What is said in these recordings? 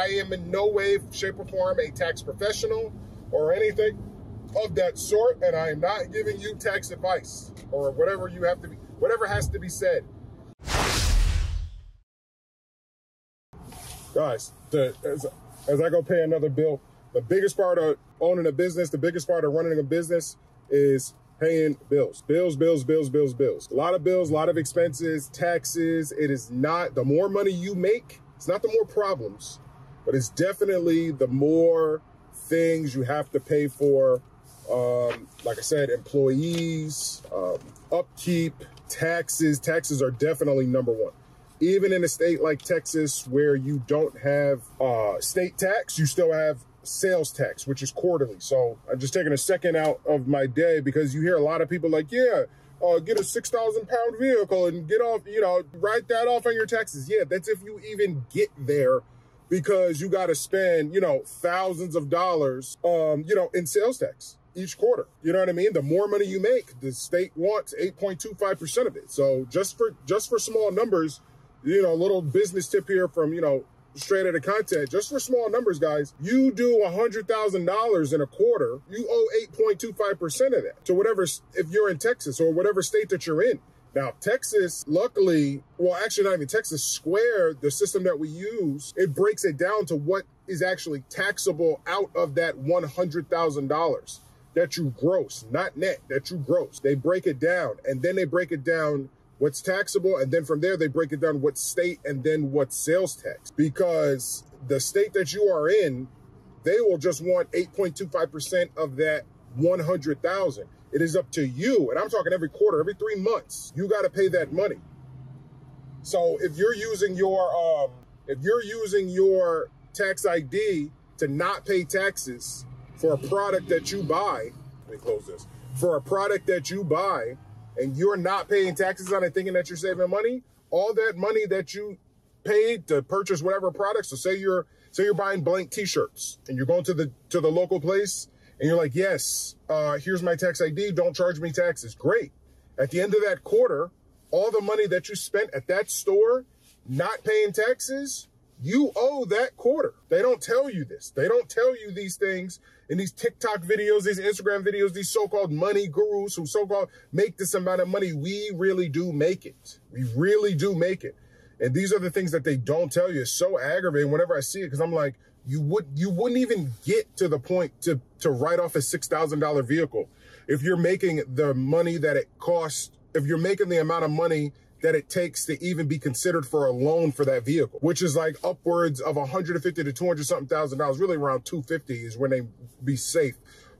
I am in no way, shape, or form a tax professional or anything of that sort, and I am not giving you tax advice or whatever you have to be, whatever has to be said. Guys, as I go pay another bill, the biggest part of owning a business, the biggest part of running a business is paying bills. Bills, bills, bills, bills, bills. A lot of bills, a lot of expenses, taxes. It is not, the more money you make, it's not the more problems, but it's definitely the more things you have to pay for. Like I said, employees, upkeep, taxes. Taxes are definitely number one. Even in a state like Texas where you don't have state tax, you still have sales tax, which is quarterly. So I'm just taking a second out of my day because you hear a lot of people like, yeah, get a 6,000 pound vehicle and get off, you know, write that off on your taxes. Yeah, that's if you even get there, because you got to spend, you know, thousands of dollars, you know, in sales tax each quarter. You know what I mean? The more money you make, the state wants 8.25% of it. So just for small numbers, you know, a little business tip here from, you know, Straight Outta Content. Just for small numbers, guys, you do $100,000 in a quarter, you owe 8.25% of that to whatever, if you're in Texas or whatever state that you're in. Now, Texas, luckily, well, actually not even Texas, Square, the system that we use, it breaks it down to what is actually taxable out of that $100,000 that you gross, not net, that you gross. They break it down, and then they break it down what's taxable, and then from there, they break it down what's state and then what's sales tax. Because the state that you are in, they will just want 8.25% of that $100,000. It is up to you, and I'm talking every quarter, every 3 months, you gotta pay that money. So if you're using your, tax ID to not pay taxes for a product that you buy, let me close this, for a product that you buy, and you're not paying taxes on it thinking that you're saving money, all that money that you paid to purchase whatever product. So say you're buying blank t-shirts and you're going to the local place and you're like, yes, here's my tax ID, don't charge me taxes. Great. At the end of that quarter, all the money that you spent at that store not paying taxes, you owe that quarter. They don't tell you this. They don't tell you these things in these TikTok videos, these Instagram videos, these so-called money gurus who so-called make this amount of money. We really do make it. We really do make it. And these are the things that they don't tell you. It's so aggravating whenever I see it, because I'm like, you wouldn't even get to the point to write off a $6,000 vehicle if you're making the money that it costs, if you're making the amount of money that it takes to even be considered for a loan for that vehicle, which is like upwards of $150,000 to $200,000, really around $250,000 is when they be safe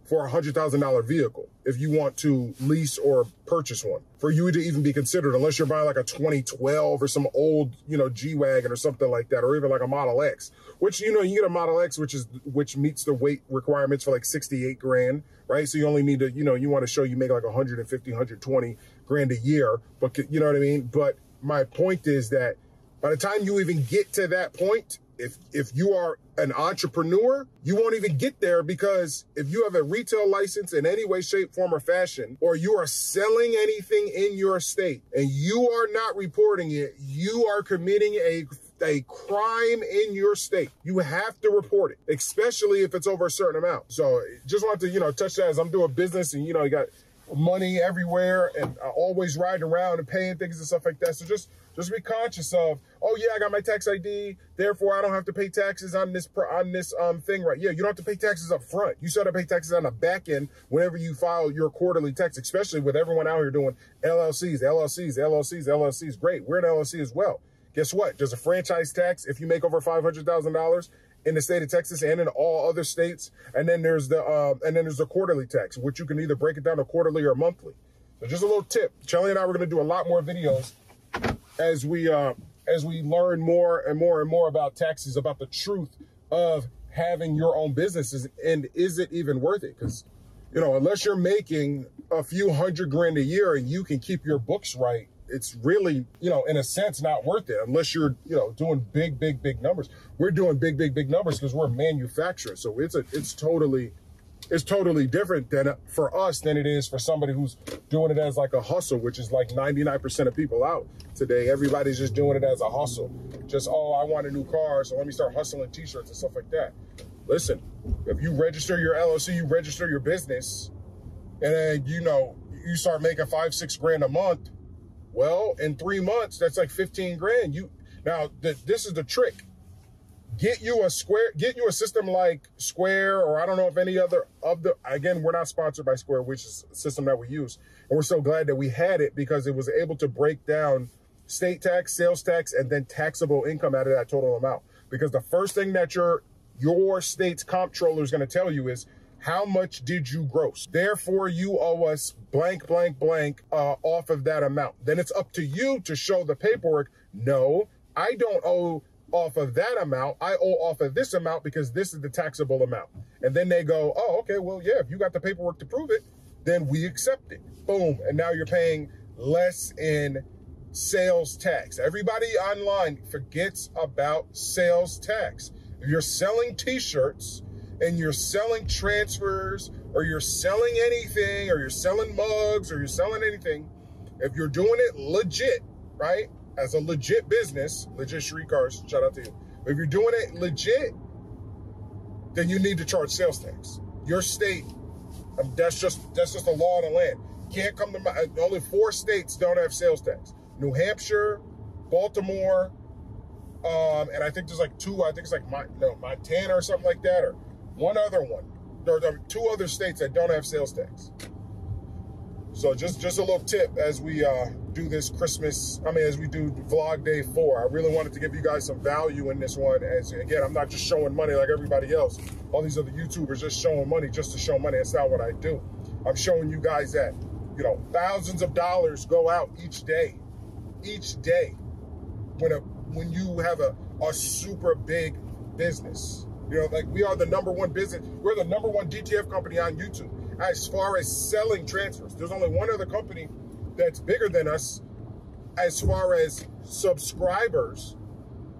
for $100,000 vehicle. If you want to lease or purchase one, for you to even be considered, unless you're buying like a 2012 or some old, you know, G-Wagon or something like that, or even like a Model X, which, you know, you get a Model X, which meets the weight requirements for like 68 grand, right? So you only need to, you know, you want to show you make like 150, 120 grand a year, but you know what I mean? But my point is that by the time you even get to that point, if you are an entrepreneur, you won't even get there, because if you have a retail license in any way, shape, form, or fashion, or you are selling anything in your state and you are not reporting it, you are committing a crime in your state. You have to report it, especially if it's over a certain amount. So just want to, you know, touch that, as I'm doing business and, you know, you got money everywhere and I always riding around and paying things and stuff like that. So just be conscious of, oh yeah, I got my tax ID, therefore I don't have to pay taxes on this thing, right? Yeah, you don't have to pay taxes up front. You still have to pay taxes on the back end whenever you file your quarterly tax, especially with everyone out here doing LLCs, LLCs, LLCs, LLCs. Great, we're an LLC as well. Guess what? There's a franchise tax if you make over $500,000 in the state of Texas and in all other states. And then there's the quarterly tax, which you can either break it down to quarterly or monthly. So just a little tip. Shelly and I, we're going to do a lot more videos as we learn more and more and more about taxes, about the truth of having your own businesses, and is it even worth it? Because, you know, unless you're making a few hundred grand a year and you can keep your books right, it's really, you know, in a sense, not worth it, unless you're, you know, doing big, big, big numbers. We're doing big, big, big numbers because we're a manufacturer. So it's totally is totally different than for us than it is for somebody who's doing it as like a hustle, which is like 99% of people out today. Everybody's just doing it as a hustle. Just, oh, I want a new car, so let me start hustling t-shirts and stuff like that. Listen, if you register your LLC, you register your business, and then, you know, you start making $5-6 grand a month. Well, in 3 months, that's like 15 grand. You now, this is the trick. Get you a system like Square, or I don't know if any other of the, again, we're not sponsored by Square, which is a system that we use. And we're so glad that we had it because it was able to break down state tax, sales tax, and then taxable income out of that total amount. Because the first thing that your state's comptroller is going to tell you is, how much did you gross? Therefore, you owe us blank, blank, blank off of that amount. Then it's up to you to show the paperwork. No, I don't owe off of that amount. I owe off of this amount because this is the taxable amount. And then they go, oh, okay, well, yeah, if you got the paperwork to prove it, then we accept it. Boom. And now you're paying less in sales tax. Everybody online forgets about sales tax. If you're selling t-shirts, and you're selling transfers, or you're selling anything, or you're selling mugs, or you're selling anything, if you're doing it legit, right, as a legit business, legit street cars, shout out to you. If you're doing it legit, then you need to charge sales tax. Your state, that's just the law of the land. Can't come to my, only 4 states don't have sales tax. New Hampshire, Baltimore, and I think there's like 2, I think it's like Montana or something like that, or one other one. There are 2 other states that don't have sales tax. So just a little tip as we do this Christmas, as we do vlog day 4. I really wanted to give you guys some value in this one. As again, I'm not just showing money like everybody else. All these other YouTubers just showing money just to show money. That's not what I do. I'm showing you guys that, you know, thousands of dollars go out each day. Each day. When you have a super big business. You know, like we are the #1 business. We're the #1 DTF company on YouTube as far as selling transfers. There's only one other company that's bigger than us as far as subscribers,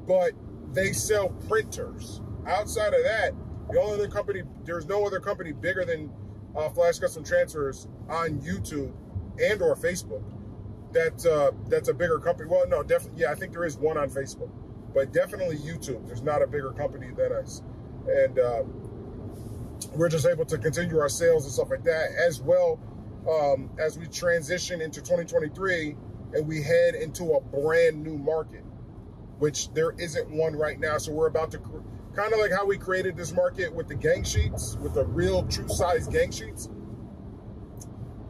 but they sell printers. Outside of that, the only other company, there's no other company bigger than Flash Custom Transfers on YouTube and or Facebook. That's a bigger company. Well, no, definitely, yeah, I think there is one on Facebook, but definitely YouTube. There's not a bigger company than us. And we're just able to continue our sales and stuff like that, as well as we transition into 2023 and we head into a brand new market, which there isn't one right now. So we're about to, kind of like how we created this market with the gang sheets, with the real true size gang sheets,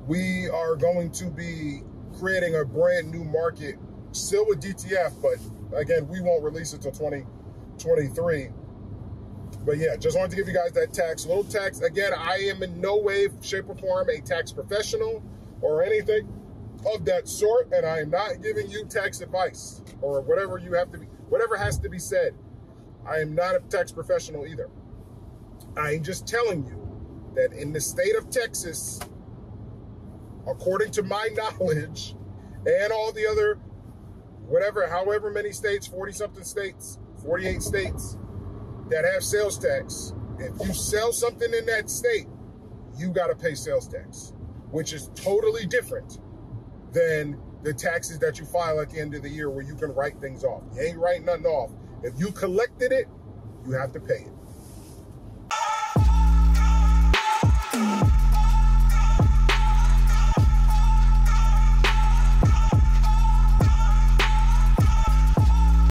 we are going to be creating a brand new market, still with DTF, but again, we won't release it till 2023. But yeah, just wanted to give you guys that tax, little tax. Again, I am in no way, shape, or form a tax professional or anything of that sort, and I am not giving you tax advice or whatever you have to be, whatever has to be said. I am not a tax professional either. I am just telling you that in the state of Texas, according to my knowledge and all the other, whatever, however many states, 40-something states, 48 states, that have sales tax, if you sell something in that state, you gotta pay sales tax, which is totally different than the taxes that you file at the end of the year where you can write things off. You ain't writing nothing off. If you collected it, you have to pay it.